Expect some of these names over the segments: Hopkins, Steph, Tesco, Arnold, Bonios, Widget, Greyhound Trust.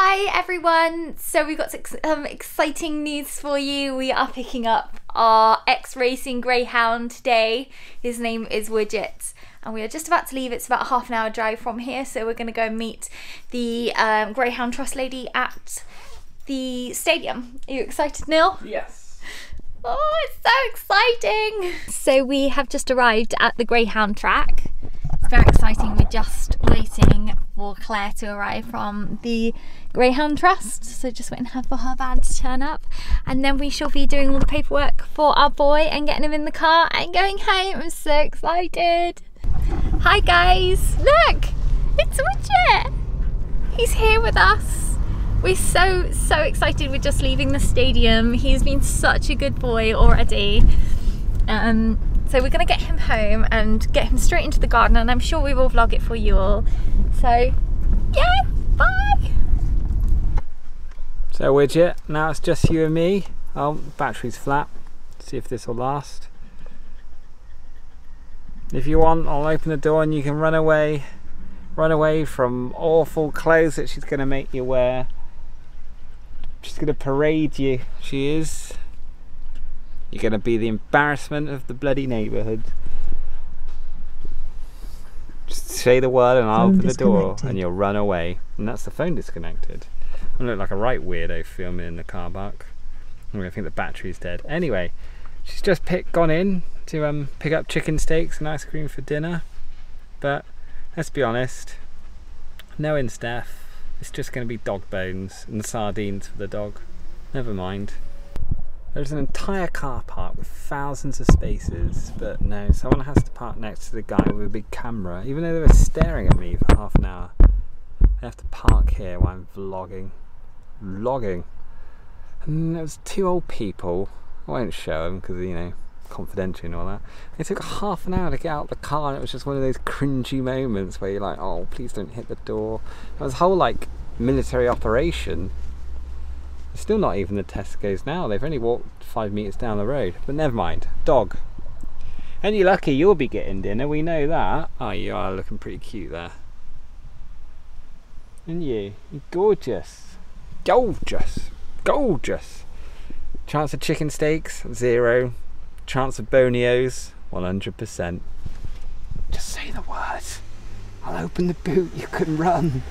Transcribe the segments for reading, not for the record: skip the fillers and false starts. Hi everyone, so we've got some exciting news for you. We are picking up our ex-racing greyhound today. His name is Widget and we are just about to leave. It's about a half an hour drive from here, so we're going to go meet the Greyhound Trust lady at the stadium. Are you excited, Neil? Yes. Oh, it's so exciting. So we have just arrived at the greyhound track. It's very exciting. We're just waiting for Claire to arrive from the Greyhound Trust, so just waiting for her van to turn up and then we shall be doing all the paperwork for our boy and getting him in the car and going home. I'm so excited. Hi guys, look, it's Widget. He's here with us. We're so excited. We're just leaving the stadium. He's been such a good boy already. So we're going to get him home and get him straight into the garden, and I'm sure we will vlog it for you all. So, yeah, bye! So Widget, now it's just you and me. Oh, battery's flat. See if this will last. If you want, I'll open the door and you can run away from awful clothes that she's going to make you wear. She's going to parade you. She is. You're going to be the embarrassment of the bloody neighbourhood. Just say the word and I'll open the door and you'll run away. And that's the phone disconnected. I look like a right weirdo filming in the car park. I'm going to think the battery's dead. Anyway, she's just gone in to pick up chicken steaks and ice cream for dinner. But let's be honest, knowing Steph, it's just going to be dog bones and sardines for the dog. Never mind. There's an entire car park with thousands of spaces, but no, someone has to park next to the guy with a big camera, even though they were staring at me for half an hour. I have to park here while I'm vlogging. Vlogging. And there was two old people. I won't show them because, you know, confidential and all that. It took half an hour to get out of the car, and it was just one of those cringy moments where you're like, oh, please don't hit the door. There was a whole, like, military operation. Still not even the Tesco's now, they've only walked 5 meters down the road, but never mind. Dog. And you're lucky you'll be getting dinner, we know that. Oh, you are looking pretty cute there. And you're gorgeous. Gorgeous. Gorgeous. Chance of chicken steaks, 0. Chance of bonios, 100%. Just say the words. I'll open the boot, you can run.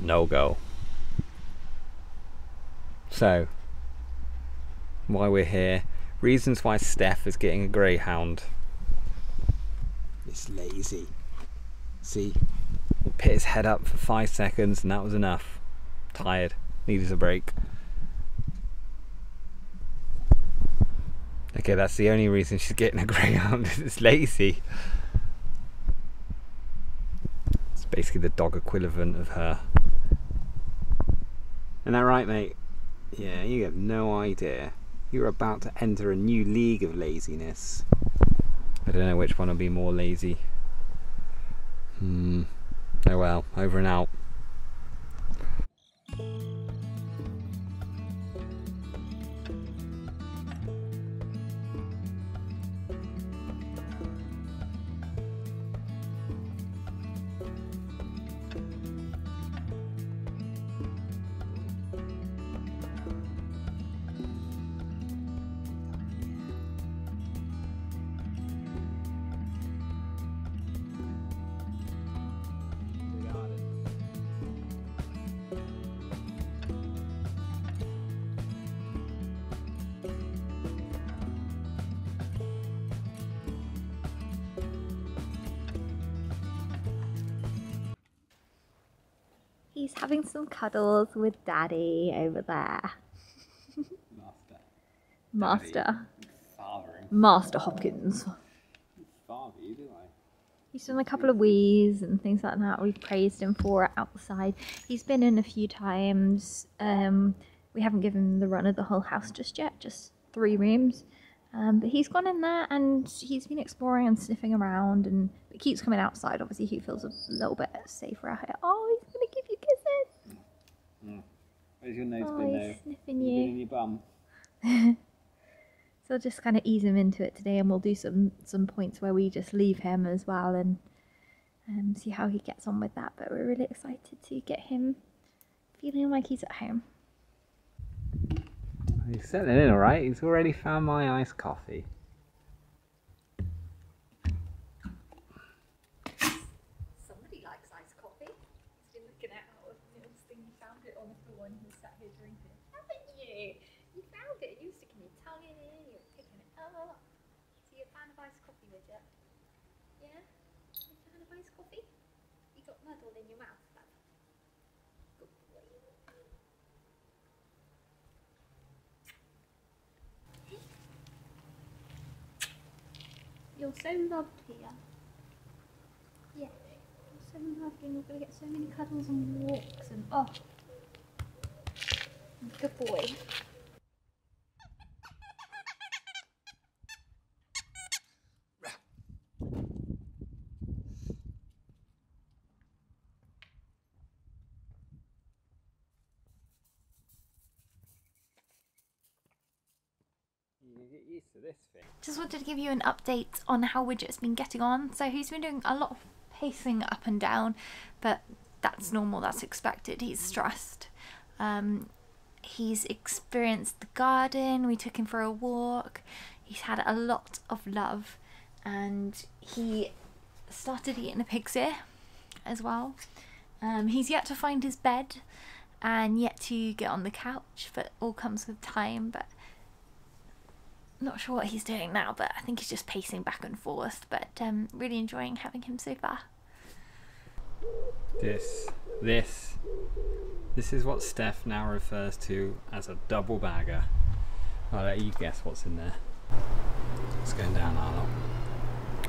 No-go. So, why we're here, reasons why Steph is getting a greyhound. It's lazy. See, it put his head up for 5 seconds and that was enough. Tired, needed a break. Okay, that's the only reason she's getting a greyhound, is it's lazy. It's basically the dog equivalent of her. Isn't that right, mate? Yeah, you have no idea. You're about to enter a new league of laziness. I don't know which one will be more lazy. Oh well, over and out. He's having some cuddles with Daddy over there. Master. Daddy. Master Hopkins. He's done a couple of wheeze and things like that. We've praised him for it outside. He's been in a few times. We haven't given him the run of the whole house just yet, just 3 rooms. But he's gone in there and he's been exploring and sniffing around, and it keeps coming outside. Obviously he feels a little bit safer out here. Oh, he's going to give you kisses. Mm. Where's your nose been now? Sniffing you. In your bum. So I'll just kind of ease him into it today, and we'll do some points where we just leave him as well and and see how he gets on with that. But we're really excited to get him feeling like he's at home. He's settling in all right. He's already found my iced coffee. Somebody likes iced coffee. He's been looking at our little thing. You found it on the floor and he sat here drinking. Haven't you? You found it. You were sticking your tongue in it. You were picking it up. So you're a fan of iced coffee, Widget? Yeah? You're a fan of iced coffee? You got muddled in your mouth. You're so loved here. Yeah, you're so loved and you're going to get so many cuddles and walks and oh, good boy. Just wanted to give you an update on how Widget's been getting on. So he's been doing a lot of pacing up and down, but that's normal, that's expected. He's stressed. He's experienced the garden, we took him for a walk. He's had a lot of love and he started eating a pig's ear as well. He's yet to find his bed and yet to get on the couch, but all comes with time. But not sure what he's doing now, but I think he's just pacing back and forth, but really enjoying having him so far. This is what Steph now refers to as a double bagger. I'll let you guess what's in there. It's going down, Arnold.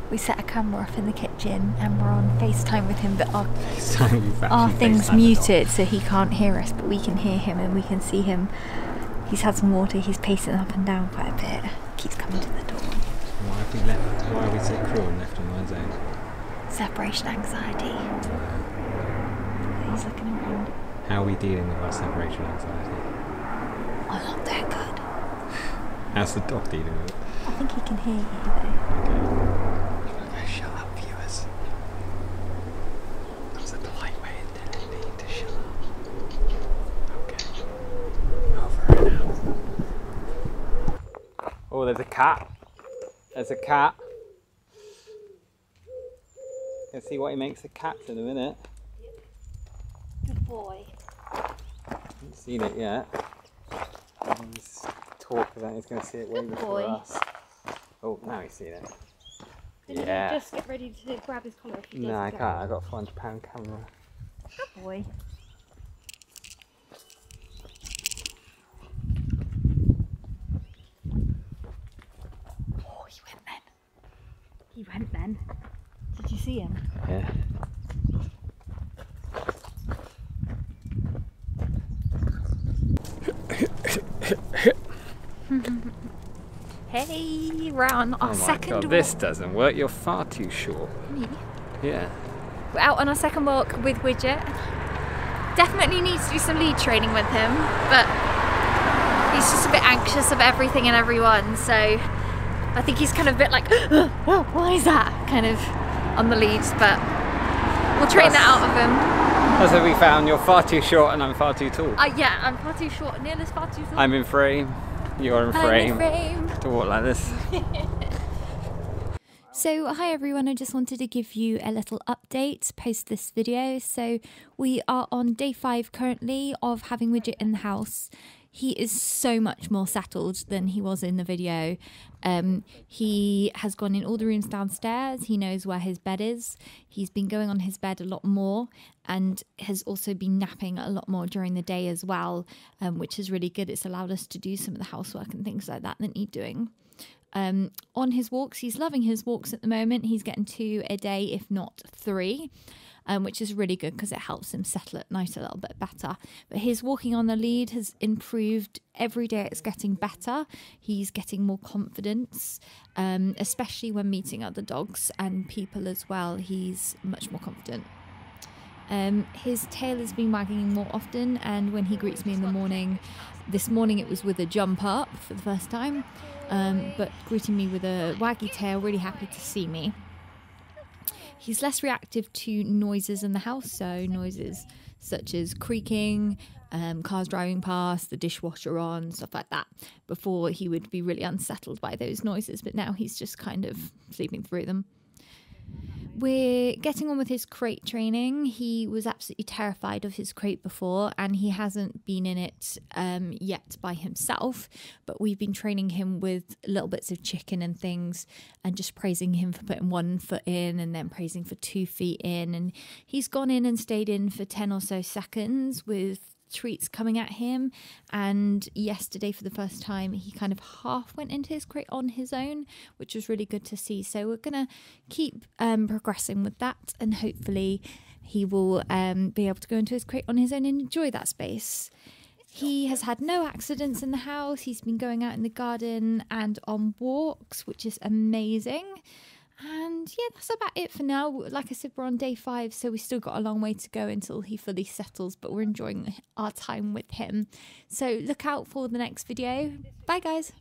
We set a camera off in the kitchen and we're on FaceTime with him, but our thing's muted so he can't hear us, but we can hear him and we can see him. He's had some water, he's pacing up and down quite a bit. Keeps coming to the door. Why are we so cruel and left on one's own? Separation anxiety. He's looking around. How are we dealing with our separation anxiety? I'm not that good. How's the dog dealing with it? I think he can hear you though. Okay. Oh, shut up, viewers. That was a polite way of telling me to shut up. Okay. Over and out. Oh, there's a cat. There's a cat. Let's see what he makes the cats in a minute. Good boy. I haven't seen it yet. He's talking about he's going to see it way before us. Oh, now he's seen it. Did you just get ready to grab his collar? No, I can't. I've got a £400 camera. Good boy. He went then. Did you see him? Yeah. Hey, we're on our second walk. This doesn't work. You're far too short. Me? Yeah. We're out on our second walk with Widget. Definitely needs to do some lead training with him, but he's just a bit anxious of everything and everyone, so I think he's kind of a bit like, oh, what is that? Kind of on the leads, but we'll train that out of him. That's what we found. You're far too short and I'm far too tall. Yeah, I'm far too short. Neil is far too tall. I'm in frame. You're in frame. I'm in frame. To walk like this. So hi everyone, I just wanted to give you a little update post this video. So we are on day 5 currently of having Widget in the house. He is so much more settled than he was in the video. He has gone in all the rooms downstairs. He knows where his bed is. He's been going on his bed a lot more and has also been napping a lot more during the day as well, which is really good. It's allowed us to do some of the housework and things like that that need doing. On his walks, he's loving his walks at the moment. He's getting 2 a day, if not 3. Which is really good because it helps him settle at night a little bit better. But his walking on the lead has improved every day. It's getting better. He's getting more confidence, especially when meeting other dogs and people as well. He's much more confident. His tail has been wagging more often, and when he greets me in the morning, this morning it was with a jump up for the first time, but greeting me with a waggy tail, really happy to see me. He's less reactive to noises in the house, so noises such as creaking, cars driving past, the dishwasher on, stuff like that. Before, he would be really unsettled by those noises, but now he's just kind of sleeping through them. We're getting on with his crate training. He was absolutely terrified of his crate before, and he hasn't been in it yet by himself, but we've been training him with little bits of chicken and things and just praising him for putting 1 foot in and then praising for 2 feet in. And he's gone in and stayed in for 10 or so seconds with treats coming at him, and yesterday for the first time he kind of half went into his crate on his own, which was really good to see. So we're gonna keep progressing with that, and hopefully he will be able to go into his crate on his own and enjoy that space. He has had no accidents in the house. He's been going out in the garden and on walks, which is amazing. And yeah, that's about it for now. Like I said, we're on day 5, so we still got a long way to go until he fully settles, but we're enjoying our time with him. So look out for the next video. Bye guys.